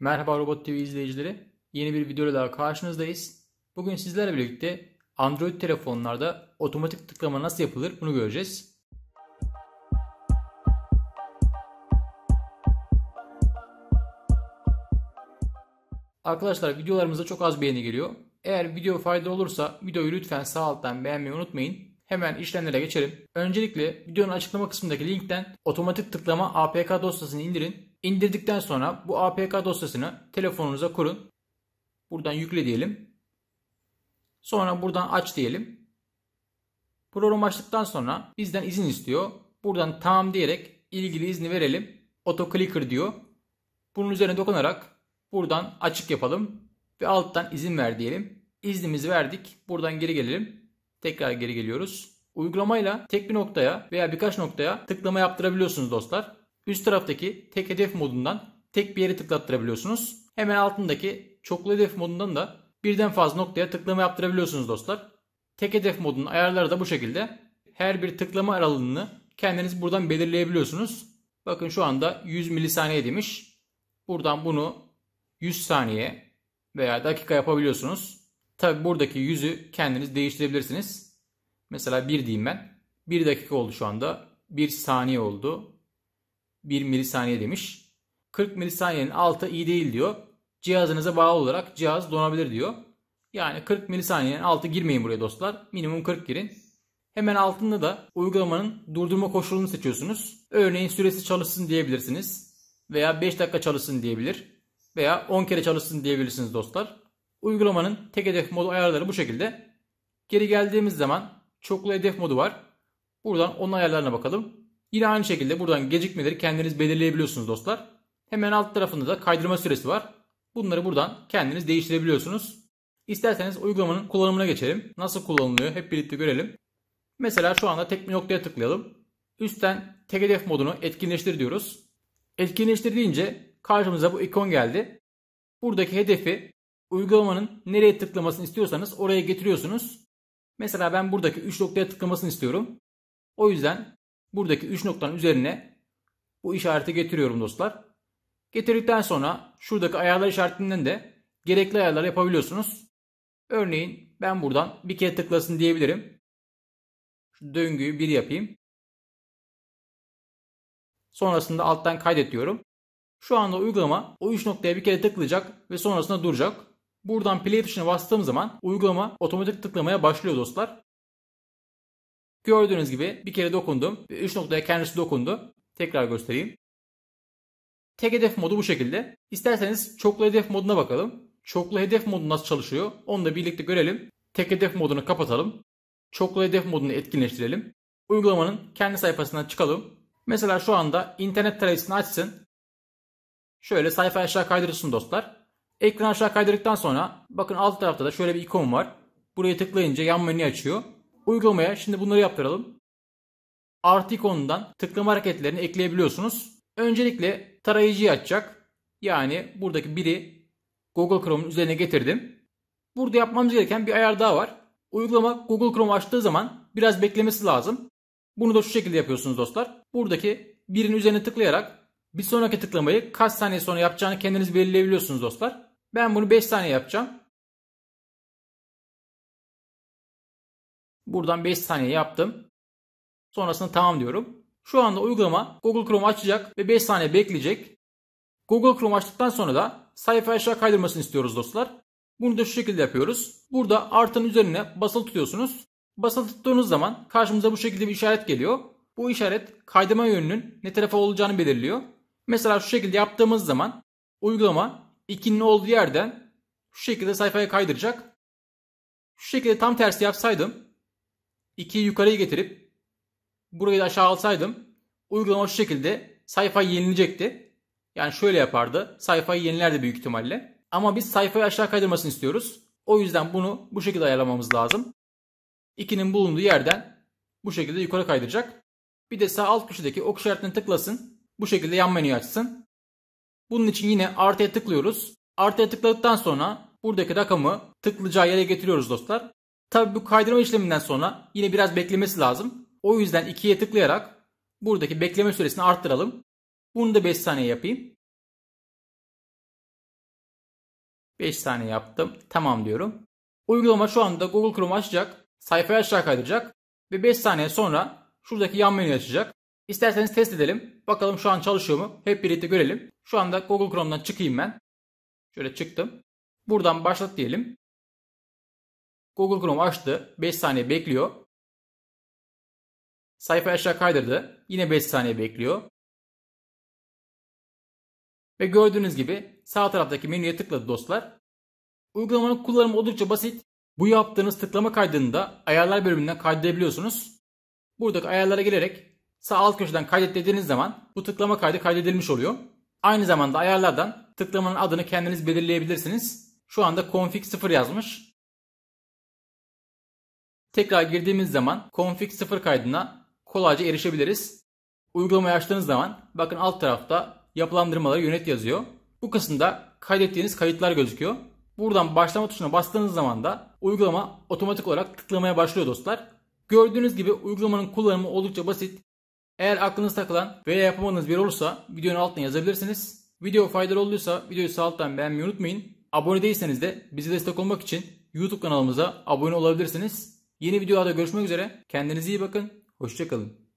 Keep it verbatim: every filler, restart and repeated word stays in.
Merhaba Robot T V izleyicileri. Yeni bir videoyla daha karşınızdayız. Bugün sizlerle birlikte Android telefonlarda otomatik tıklama nasıl yapılır bunu göreceğiz. Arkadaşlar videolarımıza çok az beğeni geliyor. Eğer video faydalı olursa videoyu lütfen sağ alttan beğenmeyi unutmayın. Hemen işlemlere geçelim. Öncelikle videonun açıklama kısmındaki linkten otomatik tıklama A P K dosyasını indirin. İndirdikten sonra bu A P K dosyasını telefonunuza kurun. Buradan yükle diyelim. Sonra buradan aç diyelim. Programı açtıktan sonra bizden izin istiyor. Buradan tamam diyerek ilgili izni verelim. Auto clicker diyor. Bunun üzerine dokunarak buradan açık yapalım. Ve alttan izin ver diyelim. İznimizi verdik. Buradan geri gelelim. Tekrar geri geliyoruz. Uygulamayla tek bir noktaya veya birkaç noktaya tıklama yaptırabiliyorsunuz dostlar. Üst taraftaki tek hedef modundan tek bir yere tıklattırabiliyorsunuz. Hemen altındaki çoklu hedef modundan da birden fazla noktaya tıklama yaptırabiliyorsunuz dostlar. Tek hedef modunun ayarları da bu şekilde. Her bir tıklama aralığını kendiniz buradan belirleyebiliyorsunuz. Bakın şu anda yüz milisaniye demiş. Buradan bunu yüz saniye veya dakika yapabiliyorsunuz. Tabi buradaki yüzü kendiniz değiştirebilirsiniz. Mesela bir diyeyim ben. bir dakika oldu şu anda. bir saniye oldu. bir milisaniye demiş. kırk milisaniyenin altı iyi değil diyor. Cihazınıza bağlı olarak cihaz donabilir diyor. Yani kırk milisaniyenin altı girmeyin buraya dostlar. Minimum kırk girin. Hemen altında da uygulamanın durdurma koşulunu seçiyorsunuz. Örneğin süresi çalışsın diyebilirsiniz. Veya beş dakika çalışsın diyebilir. Veya on kere çalışsın diyebilirsiniz dostlar. Uygulamanın tek hedef modu ayarları bu şekilde. Geri geldiğimiz zaman çoklu hedef modu var. Buradan onun ayarlarına bakalım. Yine aynı şekilde buradan gecikmeleri kendiniz belirleyebiliyorsunuz dostlar. Hemen alt tarafında da kaydırma süresi var. Bunları buradan kendiniz değiştirebiliyorsunuz. İsterseniz uygulamanın kullanımına geçelim. Nasıl kullanılıyor hep birlikte görelim. Mesela şu anda tek bir noktaya tıklayalım. Üstten tek hedef modunu etkinleştir diyoruz. Etkinleştir deyince karşımıza bu ikon geldi. Buradaki hedefi uygulamanın nereye tıklamasını istiyorsanız oraya getiriyorsunuz. Mesela ben buradaki üç noktaya tıklamasını istiyorum. O yüzden buradaki üç noktanın üzerine bu işareti getiriyorum dostlar. Getirdikten sonra şuradaki ayarlar işaretinden de gerekli ayarları yapabiliyorsunuz. Örneğin ben buradan bir kere tıklasın diyebilirim. Şu döngüyü bir yapayım. Sonrasında alttan kaydet diyorum. Şu anda uygulama o üç noktaya bir kere tıklayacak ve sonrasında duracak. Buradan play tuşuna bastığım zaman uygulama otomatik tıklamaya başlıyor dostlar. Gördüğünüz gibi bir kere dokundum ve üç noktaya kendisi dokundu. Tekrar göstereyim. Tek hedef modu bu şekilde. İsterseniz çoklu hedef moduna bakalım. Çoklu hedef modu nasıl çalışıyor? Onu da birlikte görelim. Tek hedef modunu kapatalım. Çoklu hedef modunu etkinleştirelim. Uygulamanın kendi sayfasından çıkalım. Mesela şu anda internet tarayıcısını açsın. Şöyle sayfa aşağı kaydırsın dostlar. Ekran aşağı kaydırdıktan sonra bakın alt tarafta da şöyle bir ikon var. Buraya tıklayınca yan menü açıyor. Uygulamaya şimdi bunları yaptıralım. Artı ikonundan tıklama hareketlerini ekleyebiliyorsunuz. Öncelikle tarayıcıyı açacak. Yani buradaki biri Google Chrome'un üzerine getirdim. Burada yapmamız gereken bir ayar daha var. Uygulama Google Chrome'u açtığı zaman biraz beklemesi lazım. Bunu da şu şekilde yapıyorsunuz dostlar. Buradaki birin üzerine tıklayarak bir sonraki tıklamayı kaç saniye sonra yapacağını kendiniz belirleyebiliyorsunuz dostlar. Ben bunu beş saniye yapacağım. Buradan beş saniye yaptım. Sonrasında tamam diyorum. Şu anda uygulama Google Chrome açacak ve beş saniye bekleyecek. Google Chrome açtıktan sonra da sayfa aşağı kaydırmasını istiyoruz dostlar. Bunu da şu şekilde yapıyoruz. Burada artının üzerine basılı tutuyorsunuz. Basılı tuttuğunuz zaman karşımıza bu şekilde bir işaret geliyor. Bu işaret kaydırma yönünün ne tarafa olacağını belirliyor. Mesela şu şekilde yaptığımız zaman uygulama ikinin olduğu yerden şu şekilde sayfaya kaydıracak. Şu şekilde tam tersi yapsaydım. ikiyi yukarıya getirip burayı da aşağı alsaydım uygulama şu şekilde sayfayı yenilecekti. Yani şöyle yapardı. Sayfayı yenilerdi büyük ihtimalle. Ama biz sayfayı aşağı kaydırmasını istiyoruz. O yüzden bunu bu şekilde ayarlamamız lazım. ikinin bulunduğu yerden bu şekilde yukarı kaydıracak. Bir de sağ alt köşedeki ok işaretine tıklasın. Bu şekilde yan menüyü açsın. Bunun için yine artıya tıklıyoruz. Artıya tıkladıktan sonra buradaki rakamı tıklayacağı yere getiriyoruz dostlar. Tabi bu kaydırma işleminden sonra yine biraz beklemesi lazım. O yüzden ikiye tıklayarak buradaki bekleme süresini arttıralım. Bunu da beş saniye yapayım. beş tane yaptım. Tamam diyorum. Uygulama şu anda Google Chrome açacak. Sayfayı aşağı kaydıracak. Ve beş saniye sonra şuradaki yan menüyü açacak. İsterseniz test edelim. Bakalım şu an çalışıyor mu? Hep birlikte görelim. Şu anda Google Chrome'dan çıkayım ben. Şöyle çıktım. Buradan başlat diyelim. Google Chrome açtı. beş saniye bekliyor. Sayfayı aşağı kaydırdı. Yine beş saniye bekliyor. Ve gördüğünüz gibi sağ taraftaki menüye tıkladı dostlar. Uygulamanın kullanımı oldukça basit. Bu yaptığınız tıklama kaydını da ayarlar bölümünden kaydedebiliyorsunuz. Buradaki ayarlara girerek sağ alt köşeden kaydettiğiniz zaman bu tıklama kaydı kaydedilmiş oluyor. Aynı zamanda ayarlardan tıklamanın adını kendiniz belirleyebilirsiniz. Şu anda config sıfır yazmış. Tekrar girdiğimiz zaman config sıfır kaydına kolayca erişebiliriz. Uygulamayı açtığınız zaman bakın alt tarafta yapılandırmaları yönet yazıyor. Bu kısımda kaydettiğiniz kayıtlar gözüküyor. Buradan başlama tuşuna bastığınız zaman da uygulama otomatik olarak tıklamaya başlıyor dostlar. Gördüğünüz gibi uygulamanın kullanımı oldukça basit. Eğer aklınız takılan veya yapamadığınız bir olursa videonun altına yazabilirsiniz. Video faydalı olduysa videoyu sağ alttan beğenmeyi unutmayın. Abone değilseniz de bize destek olmak için YouTube kanalımıza abone olabilirsiniz. Yeni videolarda görüşmek üzere. Kendinize iyi bakın. Hoşça kalın.